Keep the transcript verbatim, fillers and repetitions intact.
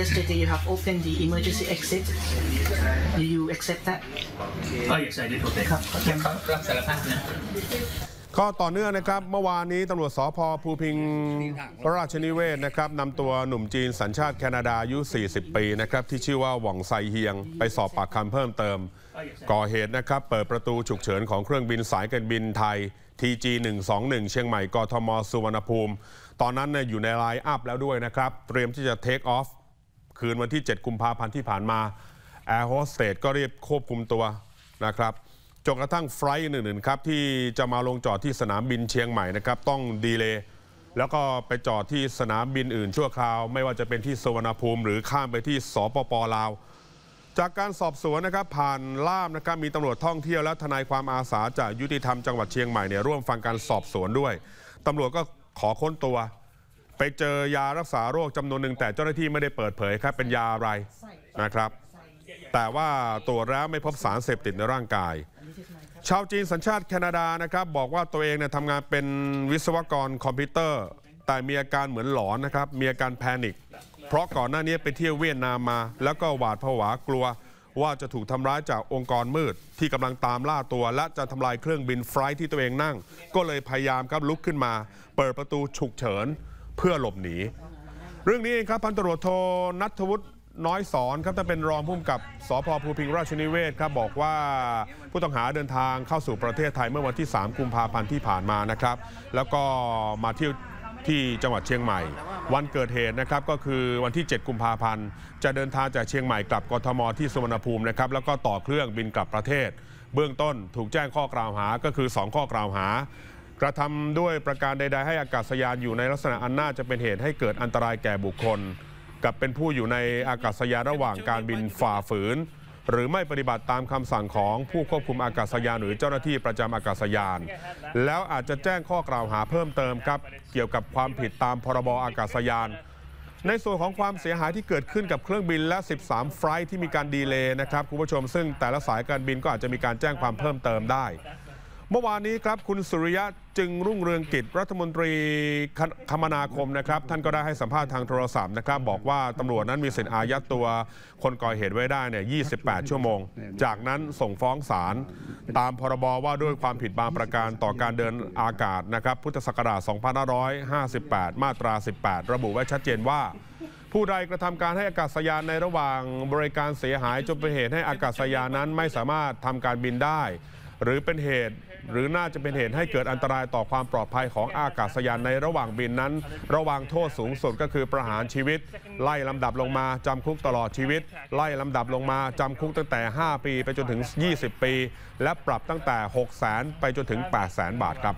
yesterday you have opened the emergency exit. Do you accept that? Oh yes, I did. Okay. รับสารภาพนะก็ต่อเนื่องนะครับเมื่อวานนี้ตำรวจสภ.ภูพิงพระราชนิเวศนะครับนำตัวหนุ่มจีนสัญชาติแคนาดาอายุสี่สิบปีนะครับที่ชื่อว่าหว่องไซเฮียงไปสอบปากคำเพิ่มเติมก่อเหตุนะครับเปิดประตูฉุกเฉินของเครื่องบินสายการบินไทย ที จี หนึ่งสองหนึ่ง เชียงใหม่กทม.สุวรรณภูมิตอนนั้นอยู่ในไลน์อัพแล้วด้วยนะครับเตรียมที่จะเทคออฟคืนวันที่เจ็ดกุมภาพันธ์ที่ผ่านมาแอร์โฮสเตสก็รีบควบคุมตัวนะครับจนกระทั่งไฟล์หนึ่งๆครับที่จะมาลงจอดที่สนามบินเชียงใหม่นะครับต้องดีเลย์แล้วก็ไปจอดที่สนามบินอื่นชั่วคราวไม่ว่าจะเป็นที่สุวรรณภูมิหรือข้ามไปที่สปป.ลาวจากการสอบสวนนะครับผ่านล่ามนะครับมีตำรวจท่องเที่ยวและทนายความอาสาจากยุติธรรมจังหวัดเชียงใหม่เนี่ยร่วมฟังการสอบสวนด้วยตำรวจก็ขอค้นตัวไปเจอยารักษาโรคจำนวนหนึ่งแต่เจ้าหน้าที่ไม่ได้เปิดเผยครับเป็นยาอะไรนะครับแต่ว่าตรวจแล้วไม่พบสารเสพติดในร่างกายชาวจีนสัญชาติแคนาดานะครับบอกว่าตัวเองเนี่ยทำงานเป็นวิศวกรคอมพิวเตอร์แต่มีอาการเหมือนหลอนนะครับมีอาการแพนิคเพราะก่อนหน้านี้ไปเที่ยวเวียดนามมาแล้วก็หวาดผวากลัวว่าจะถูกทำร้ายจากองค์กรมืดที่กำลังตามล่าตัวและจะทำลายเครื่องบินไฟล์ที่ตัวเองนั่งก็เลยพยายามครับลุกขึ้นมาเปิดประตูฉุกเฉินเพื่อหลบหนีเรื่องนี้ครับพันตำรวจโทนัทวุฒิน้อยสอนครับท่านเป็นรองผู้กำกับสภ.ภูพิงราชนิเวศครับบอกว่าผู้ต้องหาเดินทางเข้าสู่ประเทศไทยเมื่อวันที่สามกุมภาพันธ์ที่ผ่านมานะครับแล้วก็มาเที่ยวที่จังหวัดเชียงใหม่วันเกิดเหตุนะครับก็คือวันที่เจ็ดกุมภาพันธ์จะเดินทางจากเชียงใหม่กลับกทม.ที่สุวรรณภูมินะครับแล้วก็ต่อเครื่องบินกลับประเทศเบื้องต้นถูกแจ้งข้อกล่าวหาก็คือสองข้อกล่าวหากระทำด้วยประการใดๆให้อากาศยานอยู่ในลักษณะอันน่าจะเป็นเหตุให้เกิดอันตรายแก่บุคคลกับเป็นผู้อยู่ในอากาศยานระหว่างการบินฝ่าฝืนหรือไม่ปฏิบัติตามคำสั่งของผู้ควบคุมอากาศยานหรือเจ้าหน้าที่ประจำอากาศยานแล้วอาจจะแจ้งข้อกล่าวหาเพิ่มเติมครับเกี่ยวกับความผิดตามพรบอากาศยานในส่วนของความเสียหายที่เกิดขึ้นกับเครื่องบินและสิบสามไฟล์ที่มีการดีเลย์นะครับคุณผู้ชมซึ่งแต่ละสายการบินก็อาจจะมีการแจ้งความเพิ่มเติมได้เมื่อวานนี้ครับคุณสุริยะจึงรุ่งเรืองกิจรัฐมนตรีคมนาคมนะครับท่านก็ได้ให้สัมภาษณ์ทางโทรศัพท์นะครับบอกว่าตำรวจนั้นมีสิทธิ์อายัดตัวคนก่อเหตุไว้ได้เนี่ยยี่สิบแปดชั่วโมงจากนั้นส่งฟ้องศาลตามพรบว่าด้วยความผิดบางประการต่อการเดินอากาศนะครับพุทธศักราชสองพันห้าร้อยห้าสิบแปดมาตราสิบแปดระบุไว้ชัดเจนว่าผู้ใดกระทำการให้อากาศยานในระหว่างบริการเสียหายจนเป็นเหตุให้อากาศยานนั้นไม่สามารถทำการบินได้หรือเป็นเหตุหรือน่าจะเป็นเหตุให้เกิดอันตรายต่อความปลอดภัยของอากาศยานในระหว่างบินนั้นระวังโทษสูงสุดก็คือประหารชีวิตไล่ลำดับลงมาจำคุกตลอดชีวิตไล่ลำดับลงมาจำคุกตั้งแต่ห้าปีไปจนถึงยี่สิบปีและปรับตั้งแต่หกแสนไปจนถึงแปดแสนบาทครับ